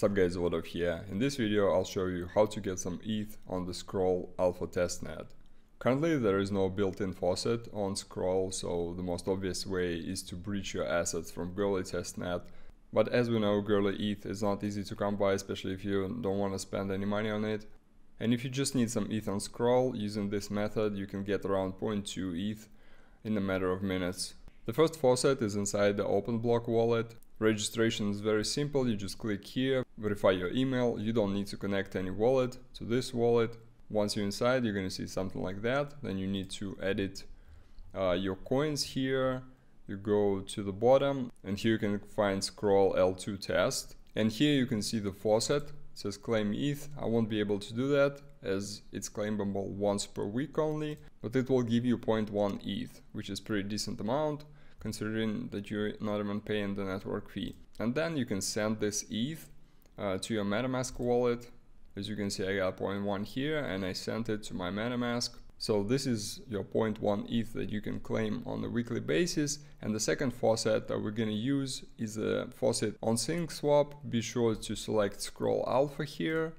Sup guys, Ovodoff here. In this video I'll show you how to get some ETH on the Scroll alpha testnet. Currently there is no built-in faucet on Scroll, so the most obvious way is to breach your assets from Goerli testnet. But as we know, Goerli ETH is not easy to come by, especially if you don't want to spend any money on it. And if you just need some ETH on Scroll, using this method you can get around 0.2 ETH in a matter of minutes. The first faucet is inside the OpenBlock wallet. Registration is very simple, you just click here, verify your email, you don't need to connect any wallet to this wallet. Once you're inside, you're gonna see something like that. Then you need to edit your coins here. You go to the bottom and here you can find Scroll L2 test. And here you can see the faucet, it says claim ETH. I won't be able to do that as it's claimable once per week only, but it will give you 0.1 ETH, which is pretty decent amount, considering that you're not even paying the network fee. And then you can send this ETH to your MetaMask wallet. As you can see, I got 0.1 here and I sent it to my MetaMask. So this is your 0.1 ETH that you can claim on a weekly basis. And the second faucet that we're gonna use is a faucet on SyncSwap. Be sure to select Scroll Alpha here.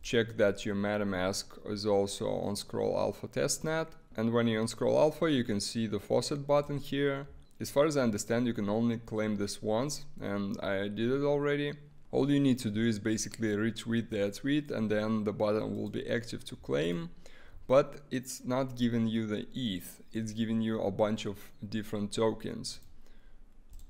Check that your MetaMask is also on Scroll Alpha testnet. And when you're on Scroll Alpha, you can see the faucet button here. As far as I understand, you can only claim this once, and I did it already. All you need to do is basically retweet that tweet, and then the button will be active to claim. But it's not giving you the ETH, it's giving you a bunch of different tokens.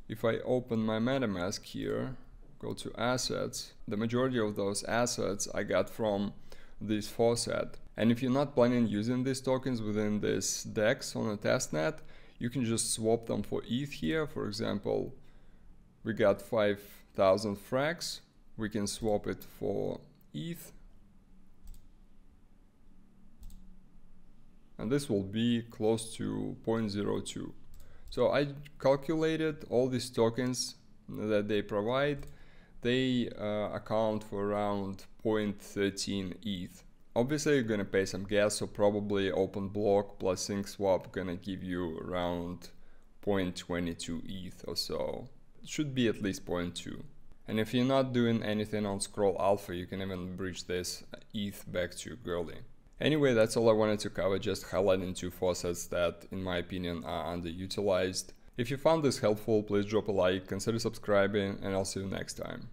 If I open my MetaMask here, go to assets, the majority of those assets I got from this faucet. And if you're not planning using these tokens within this DEX on a testnet, you can just swap them for ETH here. For example, we got 5,000 frags, we can swap it for ETH. And this will be close to 0.02. So I calculated all these tokens that they provide, they account for around 0.13 ETH. Obviously you're gonna pay some gas, so probably OpenBlock plus SyncSwap gonna give you around 0.22 ETH or so. It should be at least 0.2. And if you're not doing anything on Scroll Alpha, you can even bridge this ETH back to Goerli. Anyway, that's all I wanted to cover, just highlighting two faucets that in my opinion are underutilized. If you found this helpful, please drop a like, consider subscribing, and I'll see you next time.